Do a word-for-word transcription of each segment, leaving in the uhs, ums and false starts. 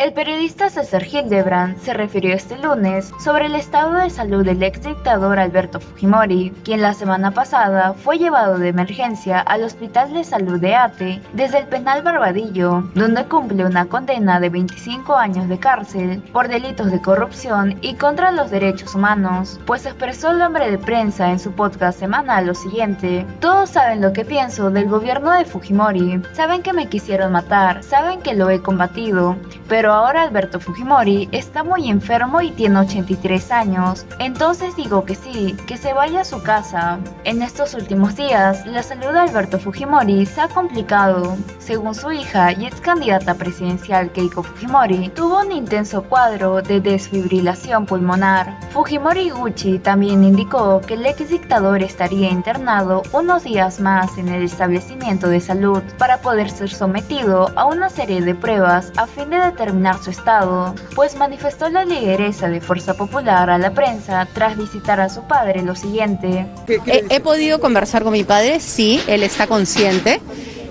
El periodista César Hildebrandt se refirió este lunes sobre el estado de salud del exdictador Alberto Fujimori, quien la semana pasada fue llevado de emergencia al Hospital de Salud de Ate desde el penal Barbadillo, donde cumple una condena de veinticinco años de cárcel por delitos de corrupción y contra los derechos humanos, pues expresó el hombre de prensa en su podcast semanal lo siguiente: todos saben lo que pienso del gobierno de Fujimori, saben que me quisieron matar, saben que lo he combatido, pero ahora Alberto Fujimori está muy enfermo y tiene ochenta y tres años, entonces digo que sí, que se vaya a su casa. En estos últimos días, la salud de Alberto Fujimori se ha complicado. Según su hija y ex candidata presidencial Keiko Fujimori, tuvo un intenso cuadro de desfibrilación pulmonar. Fujimori Higuchi también indicó que el ex dictador estaría internado unos días más en el establecimiento de salud para poder ser sometido a una serie de pruebas a fin de determinar su estado, pues manifestó la lideresa de Fuerza Popular a la prensa tras visitar a su padre lo siguiente. He, he podido conversar con mi padre, sí, él está consciente,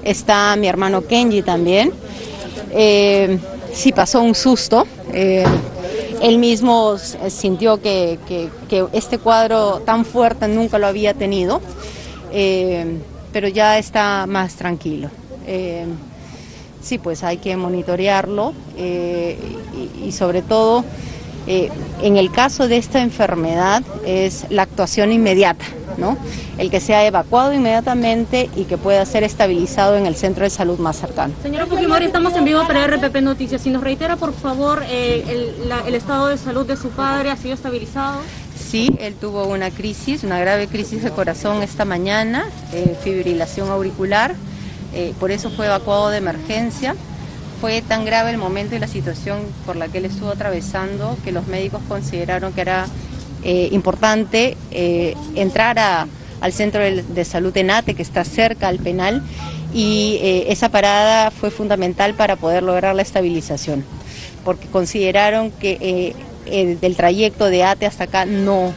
está mi hermano Kenji también, eh, sí pasó un susto, eh, él mismo sintió que, que, que este cuadro tan fuerte nunca lo había tenido, eh, pero ya está más tranquilo. Eh, Sí, pues hay que monitorearlo eh, y, y sobre todo eh, en el caso de esta enfermedad es la actuación inmediata, ¿no? El que sea evacuado inmediatamente y que pueda ser estabilizado en el centro de salud más cercano. Señora Fujimori, estamos en vivo para R P P Noticias. Si nos reitera, por favor, eh, el, la, el estado de salud de su padre, ¿ha sido estabilizado? Sí, él tuvo una crisis, una grave crisis de corazón esta mañana, eh, fibrilación auricular. Eh, por eso fue evacuado de emergencia. Fue tan grave el momento y la situación por la que él estuvo atravesando que los médicos consideraron que era eh, importante eh, entrar a, al centro de, de salud en Ate, que está cerca al penal, y eh, esa parada fue fundamental para poder lograr la estabilización, porque consideraron que eh, el, el trayecto de Ate hasta acá no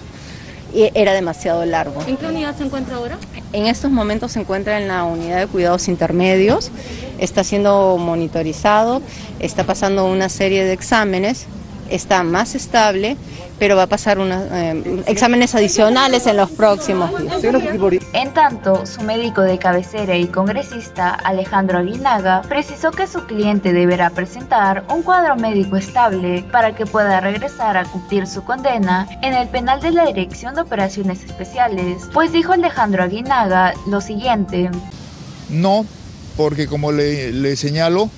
era demasiado largo. ¿En qué unidad se encuentra ahora? En estos momentos se encuentra en la unidad de cuidados intermedios, está siendo monitorizado, está pasando una serie de exámenes, está más estable, pero va a pasar unos eh, exámenes adicionales en los próximos días. En tanto, su médico de cabecera y congresista, Alejandro Aguinaga, precisó que su cliente deberá presentar un cuadro médico estable para que pueda regresar a cumplir su condena en el penal de la Dirección de Operaciones Especiales, pues dijo Alejandro Aguinaga lo siguiente. No, porque como le, le señalo,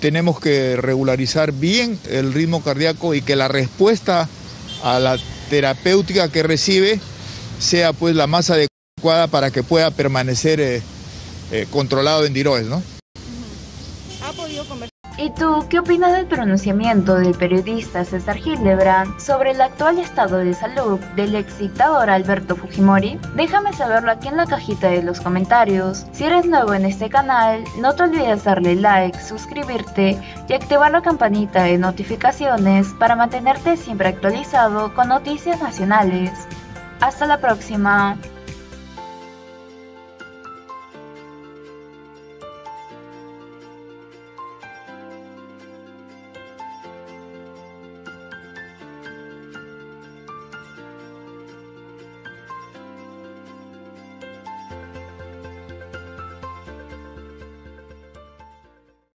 tenemos que regularizar bien el ritmo cardíaco y que la respuesta a la terapéutica que recibe sea pues la más adecuada para que pueda permanecer eh, eh, controlado en Diroes, ¿no? ¿Ha podido conversar? ¿Y tú qué opinas del pronunciamiento del periodista César Hildebrandt sobre el actual estado de salud del ex dictador Alberto Fujimori? Déjame saberlo aquí en la cajita de los comentarios. Si eres nuevo en este canal, no te olvides darle like, suscribirte y activar la campanita de notificaciones para mantenerte siempre actualizado con noticias nacionales. Hasta la próxima.